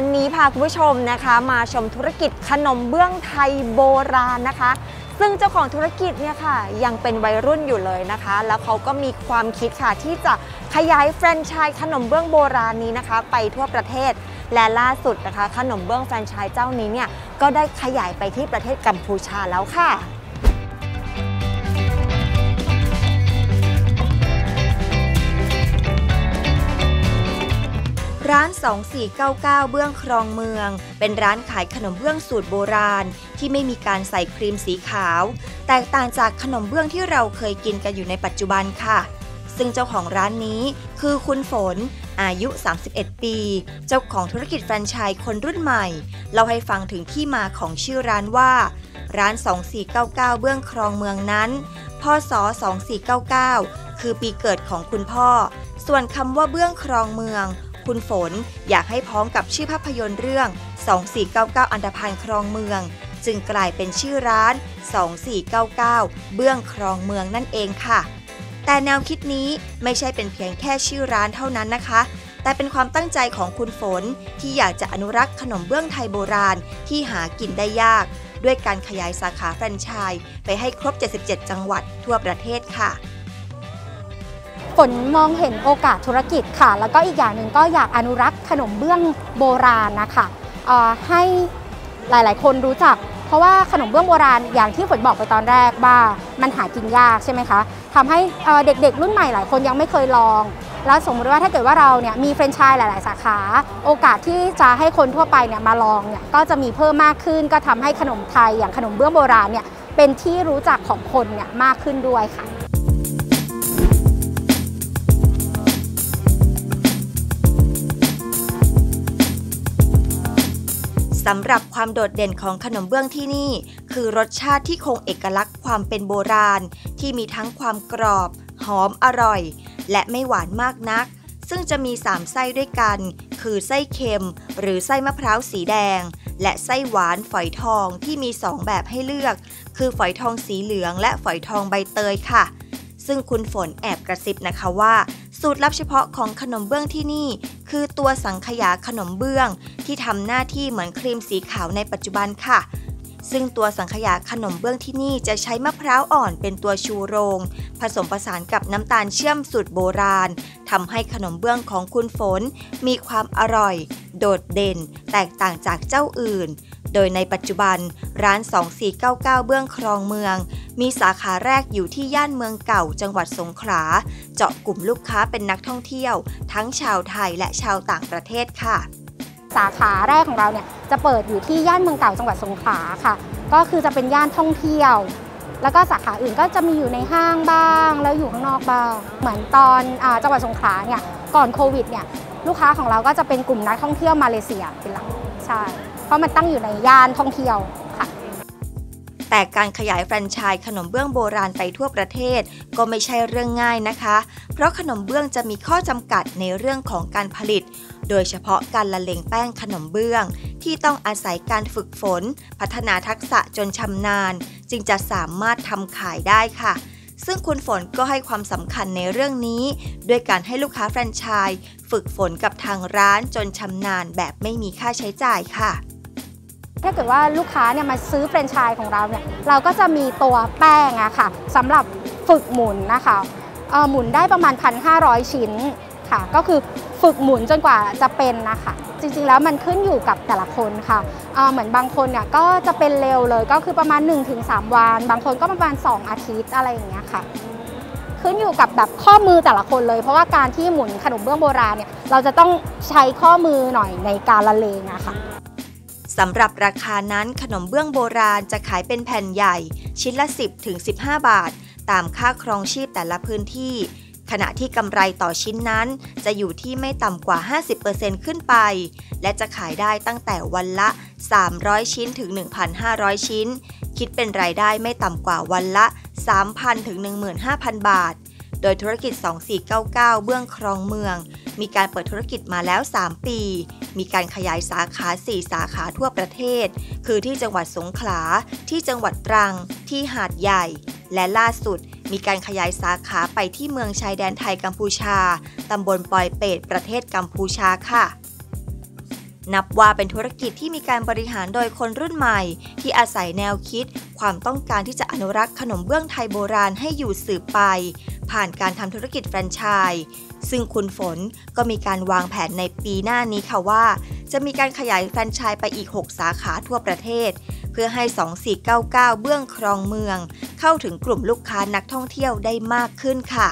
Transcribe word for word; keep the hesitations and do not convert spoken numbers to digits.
วันนี้พาคุณผู้ชมนะคะมาชมธุรกิจขนมเบื้องไทยโบราณนะคะซึ่งเจ้าของธุรกิจเนี่ยค่ะยังเป็นวัยรุ่นอยู่เลยนะคะแล้วเขาก็มีความคิดค่ะที่จะขยายแฟรนไชส์ขนมเบื้องโบราณนี้นะคะไปทั่วประเทศและล่าสุดนะคะขนมเบื้องแฟรนไชส์เจ้านี้เนี่ยก็ได้ขยายไปที่ประเทศกัมพูชาแล้วค่ะร้าน สองสี่เก้าเก้า เบื้องครองเมืองเป็นร้านขายขนมเบื้องสูตรโบราณที่ไม่มีการใส่ครีมสีขาวแตกต่างจากขนมเบื้องที่เราเคยกินกันอยู่ในปัจจุบันค่ะซึ่งเจ้าของร้านนี้คือคุณฝนอายุสามสิบเอ็ดปีเจ้าของธุรกิจแฟรนไชส์คนรุ่นใหม่เล่าให้ฟังถึงที่มาของชื่อร้านว่าร้าน สองสี่เก้าเก้า เบื้องครองเมืองนั้นพ.ศ. สองสี่เก้าเก้าคือปีเกิดของคุณพ่อส่วนคำว่าเบื้องครองเมืองคุณฝนอยากให้พ้องกับชื่อภาพยนตร์เรื่องสองสี่เก้าเก้าอันธพาลครองเมืองจึงกลายเป็นชื่อร้านสองสี่เก้าเก้าเบื้องครองเมืองนั่นเองค่ะแต่แนวคิดนี้ไม่ใช่เป็นเพียงแค่ชื่อร้านเท่านั้นนะคะแต่เป็นความตั้งใจของคุณฝนที่อยากจะอนุรักษ์ขนมเบื้องไทยโบราณที่หากินได้ยากด้วยการขยายสาขาแฟรนไชส์ไปให้ครบเจ็ดสิบเจ็ดจังหวัดทั่วประเทศค่ะฝนมองเห็นโอกาสธุรกิจค่ะแล้วก็อีกอย่างหนึ่งก็อยากอนุรักษ์ขนมเบื้องโบราณนะคะให้หลายๆคนรู้จักเพราะว่าขนมเบื้องโบราณอย่างที่ฝนบอกไปตอนแรกว่ามันหากินยากใช่ไหมคะทำให้เด็กๆรุ่นใหม่หลายคนยังไม่เคยลองแล้วสมมติว่าถ้าเกิดว่าเราเนี่ยมีแฟรนไชส์หลายๆสาขาโอกาสที่จะให้คนทั่วไปเนี่ยมาลองเนี่ยก็จะมีเพิ่มมากขึ้นก็ทำให้ขนมไทยอย่างขนมเบื้องโบราณเนี่ยเป็นที่รู้จักของคนเนี่ยมากขึ้นด้วยค่ะสำหรับความโดดเด่นของขนมเบื้องที่นี่คือรสชาติที่คงเอกลักษณ์ความเป็นโบราณที่มีทั้งความกรอบหอมอร่อยและไม่หวานมากนักซึ่งจะมีสามไส้ด้วยกันคือไส้เค็มหรือไส้มะพร้าวสีแดงและไส้หวานฝอยทองที่มีสองแบบให้เลือกคือฝอยทองสีเหลืองและฝอยทองใบเตยค่ะซึ่งคุณฝนแอบกระซิบนะคะว่าสูตรลับเฉพาะของขนมเบื้องที่นี่คือตัวสังขยาขนมเบื้องที่ทำหน้าที่เหมือนครีมสีขาวในปัจจุบันค่ะซึ่งตัวสังขยาขนมเบื้องที่นี่จะใช้มะพร้าวอ่อนเป็นตัวชูโรงผสมผสานกับน้ำตาลเชื่อมสูตรโบราณทำให้ขนมเบื้องของคุณฝนมีความอร่อยโดดเด่นแตกต่างจากเจ้าอื่นโดยในปัจจุบันร้าน สองสี่เก้าเก้า เบื้องครองเมืองมีสาขาแรกอยู่ที่ย่านเมืองเก่าจังหวัดสงขลาเจาะกลุ่มลูกค้าเป็นนักท่องเที่ยวทั้งชาวไทยและชาวต่างประเทศค่ะสาขาแรกของเราเนี่ยจะเปิดอยู่ที่ย่านเมืองเก่าจังหวัดสงขลาค่ะก็คือจะเป็นย่านท่องเที่ยวแล้วก็สาขาอื่นก็จะมีอยู่ในห้างบ้างแล้วอยู่ข้างนอกบ้างเหมือนตอนจังหวัดสงขลาเนี่ยก่อนโควิดเนี่ยลูกค้าของเราก็จะเป็นกลุ่มนักท่องเที่ยวมาเลเซียเป็นหลักใช่เพราะมันตั้งอยู่ในย่านท่องเที่ยวค่ะแต่การขยายแฟรนไชส์ขนมเบื้องโบราณไปทั่วประเทศก็ไม่ใช่เรื่องง่ายนะคะเพราะขนมเบื้องจะมีข้อจำกัดในเรื่องของการผลิตโดยเฉพาะการละเลงแป้งขนมเบื้องที่ต้องอาศัยการฝึกฝนพัฒนาทักษะจนชำนาญจึงจะสามารถทำขายได้ค่ะซึ่งคุณฝนก็ให้ความสำคัญในเรื่องนี้ด้วยการให้ลูกค้าแฟรนไชส์ฝึกฝนกับทางร้านจนชำนาญแบบไม่มีค่าใช้จ่ายค่ะถ้าเกิดว่าลูกค้าเนี่ยมาซื้อแฟรนไชส์ของเราเนี่ยเราก็จะมีตัวแป้งอะค่ะสำหรับฝึกหมุนนะคะหมุนได้ประมาณ หนึ่งพันห้าร้อย ชิ้นค่ะก็คือฝึกหมุนจนกว่าจะเป็นนะคะจริงๆแล้วมันขึ้นอยู่กับแต่ละคนค่ะเหมือนบางคนเนี่ยก็จะเป็นเร็วเลยก็คือประมาณ หนึ่งถึงสาม วันบางคนก็ประมาณสองอาทิตย์อะไรอย่างเงี้ยค่ะขึ้นอยู่กับแบบข้อมือแต่ละคนเลยเพราะว่าการที่หมุนขนมเบื้องโบราณเนี่ยเราจะต้องใช้ข้อมือหน่อยในการละเลงนะคะสำหรับราคานั้นขนมเบื้องโบราณจะขายเป็นแผ่นใหญ่ชิ้นละ สิบถึงสิบห้า บาทตามค่าครองชีพแต่ละพื้นที่ขณะที่กำไรต่อชิ้นนั้นจะอยู่ที่ไม่ต่ำกว่า ห้าสิบเปอร์เซ็นต์ ขึ้นไปและจะขายได้ตั้งแต่วันละสามร้อยชิ้นถึง หนึ่งพันห้าร้อย ชิ้นคิดเป็นรายได้ไม่ต่ำกว่าวันละ สามพัน ถึง หนึ่งหมื่นห้าพัน บาทโดยธุรกิจ สองสี่เก้าเก้า เบื้องครองเมืองมีการเปิดธุรกิจมาแล้วสามปีมีการขยายสาขาสี่สาขาทั่วประเทศคือที่จังหวัดสงขลาที่จังหวัดตรังที่หาดใหญ่และล่าสุดมีการขยายสาขาไปที่เมืองชายแดนไทยกัมพูชาตำบลปอยเปตประเทศกัมพูชาค่ะ นับว่าเป็นธุรกิจที่มีการบริหารโดยคนรุ่นใหม่ที่อาศัยแนวคิดความต้องการที่จะอนุรักษ์ขนมเบื้องไทยโบราณให้อยู่สืบไปผ่านการทำธุรกิจแฟรนไชส์ซึ่งคุณฝนก็มีการวางแผนในปีหน้านี้ค่ะว่าจะมีการขยายแฟรนไชส์ไปอีกหกสาขาทั่วประเทศเพื่อให้สองสี่เก้าเก้าเบื้องครองเมืองเข้าถึงกลุ่มลูกค้านักท่องเที่ยวได้มากขึ้นค่ะ